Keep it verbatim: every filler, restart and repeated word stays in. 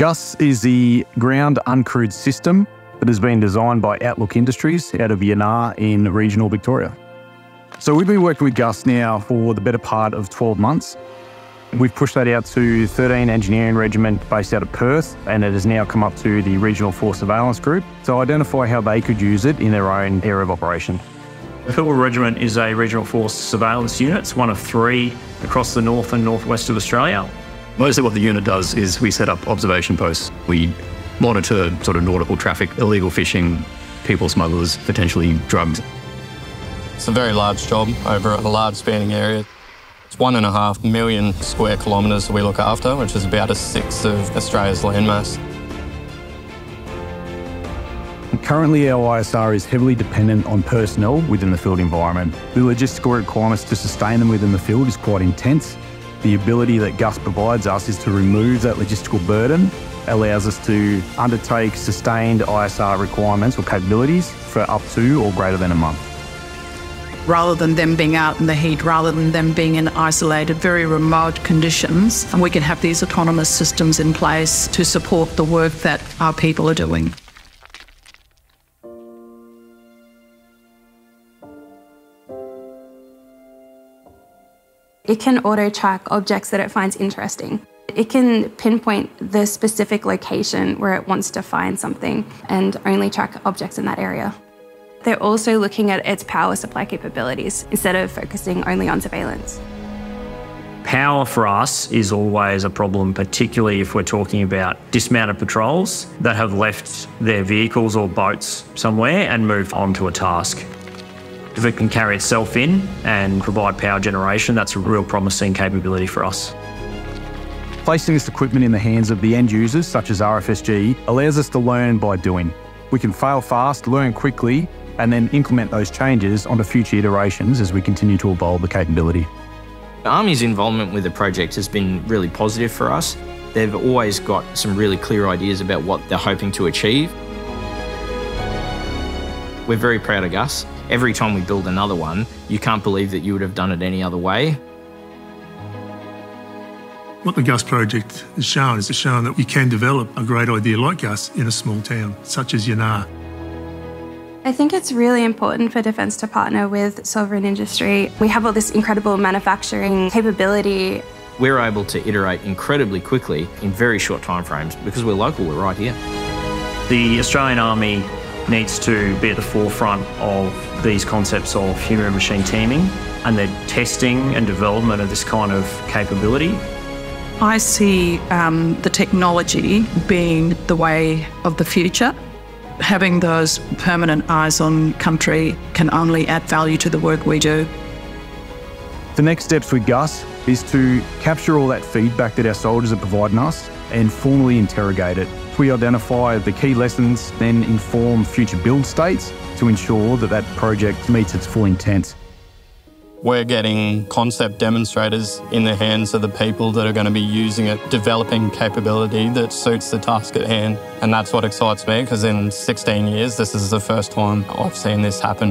G U S is the Ground Uncrewed System that has been designed by Outlook Industries out of Yanar in regional Victoria. So we've been working with G U S now for the better part of twelve months. We've pushed that out to thirteen Engineering Regiment based out of Perth, and it has now come up to the Regional Force Surveillance Group to identify how they could use it in their own area of operation. The Pilbara Regiment is a Regional Force Surveillance Unit. It's one of three across the north and northwest of Australia. Mostly what the unit does is we set up observation posts. We monitor sort of nautical traffic, illegal fishing, people smugglers, potentially drugs. It's a very large job over a large spanning area. It's one and a half million square kilometres that we look after, which is about a sixth of Australia's landmass. Currently, our I S R is heavily dependent on personnel within the field environment. The logistical requirements to sustain them within the field is quite intense. The ability that G U S provides us is to remove that logistical burden, allows us to undertake sustained I S R requirements or capabilities for up to or greater than a month. Rather than them being out in the heat, rather than them being in isolated, very remote conditions, and we can have these autonomous systems in place to support the work that our people are doing. It can auto-track objects that it finds interesting. It can pinpoint the specific location where it wants to find something and only track objects in that area. They're also looking at its power supply capabilities instead of focusing only on surveillance. Power for us is always a problem, particularly if we're talking about dismounted patrols that have left their vehicles or boats somewhere and moved on to a task. If it can carry itself in and provide power generation, that's a real promising capability for us. Placing this equipment in the hands of the end users, such as R F S G, allows us to learn by doing. We can fail fast, learn quickly, and then implement those changes onto future iterations as we continue to evolve the capability. The Army's involvement with the project has been really positive for us. They've always got some really clear ideas about what they're hoping to achieve. We're very proud of G U S. Every time we build another one, you can't believe that you would have done it any other way. What the G U S project has shown is it's shown that you can develop a great idea like G U S in a small town, such as Yanar. I think it's really important for Defence to partner with sovereign industry. We have all this incredible manufacturing capability. We're able to iterate incredibly quickly in very short timeframes because we're local, we're right here. The Australian Army needs to be at the forefront of these concepts of human machine teaming and the testing and development of this kind of capability. I see um, the technology being the way of the future. Having those permanent eyes on country can only add value to the work we do. The next steps with G U S is to capture all that feedback that our soldiers are providing us and formally interrogate it. We identify the key lessons, then inform future build states to ensure that that project meets its full intent. We're getting concept demonstrators in the hands of the people that are going to be using it, developing capability that suits the task at hand. And that's what excites me, because in sixteen years, this is the first time I've seen this happen.